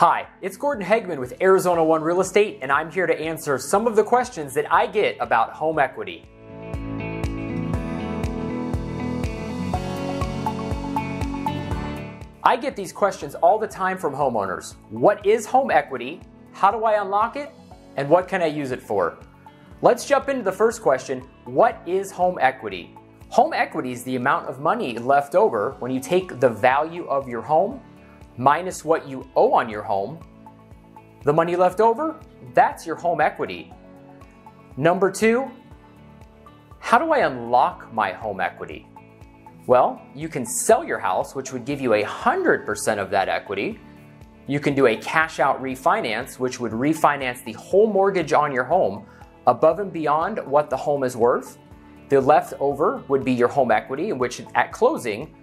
Hi, it's Gordon Hageman with Arizona One Real Estate, and I'm here to answer some of the questions that I get about home equity. I get these questions all the time from homeowners. What is home equity? How do I unlock it? And what can I use it for? Let's jump into the first question. What is home equity? Home equity is the amount of money left over when you take the value of your home minus what you owe on your home. The money left over, that's your home equity. Number two, how do I unlock my home equity? Well, you can sell your house, which would give you 100% of that equity. You can do a cash out refinance, which would refinance the whole mortgage on your home above and beyond what the home is worth. The leftover would be your home equity, in which at closing,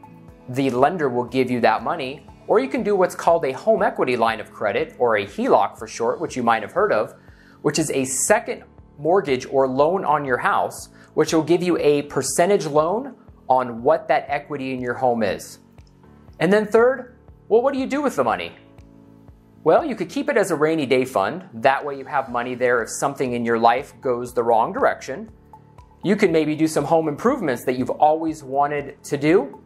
the lender will give you that money. Or you can do what's called a home equity line of credit, or a HELOC for short, which you might have heard of, which is a second mortgage or loan on your house, which will give you a percentage loan on what that equity in your home is. And then third, well, what do you do with the money? Well, you could keep it as a rainy day fund. That way you have money there if something in your life goes the wrong direction. You can maybe do some home improvements that you've always wanted to do.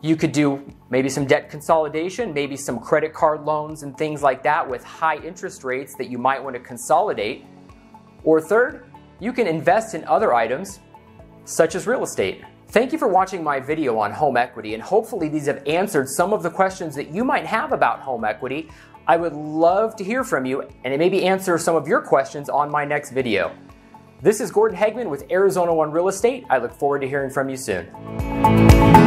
You could do maybe some debt consolidation, maybe some credit card loans and things like that with high interest rates that you might want to consolidate. Or third, you can invest in other items such as real estate. Thank you for watching my video on home equity, and hopefully these have answered some of the questions that you might have about home equity. I would love to hear from you, and it maybe answer some of your questions on my next video. This is Gordon Hageman with Arizona One Real Estate. I look forward to hearing from you soon.